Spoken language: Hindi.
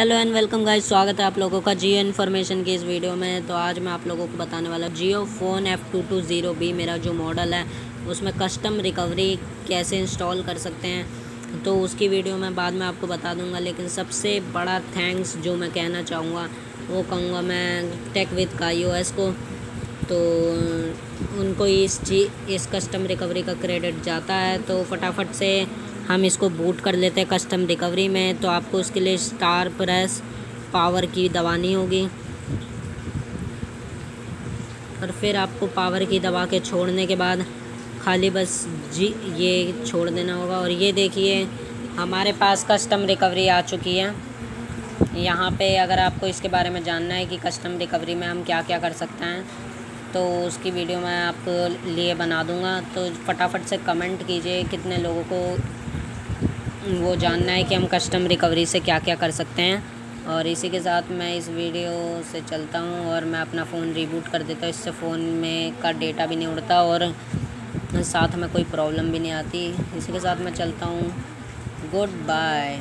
हेलो एंड वेलकम गाइस, स्वागत है आप लोगों का जियो इन्फॉर्मेशन की इस वीडियो में। तो आज मैं आप लोगों को बताने वाला हूँ जियो फ़ोन F220B मेरा जो मॉडल है उसमें कस्टम रिकवरी कैसे इंस्टॉल कर सकते हैं, तो उसकी वीडियो मैं बाद में आपको बता दूंगा। लेकिन सबसे बड़ा थैंक्स जो मैं कहना चाहूँगा वो कहूँगा मैं टेक विद का iOS को, तो उनको इस कस्टम रिकवरी का क्रेडिट जाता है। तो फटाफट से हम इसको बूट कर लेते हैं कस्टम रिकवरी में। तो आपको उसके लिए स्टार प्रेस पावर की दबानी होगी और फिर आपको पावर की दबा के छोड़ने के बाद खाली बस ये छोड़ देना होगा। और ये देखिए हमारे पास कस्टम रिकवरी आ चुकी है। यहाँ पे अगर आपको इसके बारे में जानना है कि कस्टम रिकवरी में हम क्या क्या कर सकते हैं तो उसकी वीडियो मैं आपको लिए बना दूँगा। तो फटाफट से कमेंट कीजिए कितने लोगों को वो जानना है कि हम कस्टम रिकवरी से क्या क्या कर सकते हैं। और इसी के साथ मैं इस वीडियो से चलता हूं और मैं अपना फ़ोन रिबूट कर देता हूं। इससे फ़ोन में का डेटा भी नहीं उड़ता और साथ में कोई प्रॉब्लम भी नहीं आती। इसी के साथ मैं चलता हूं। Good bye.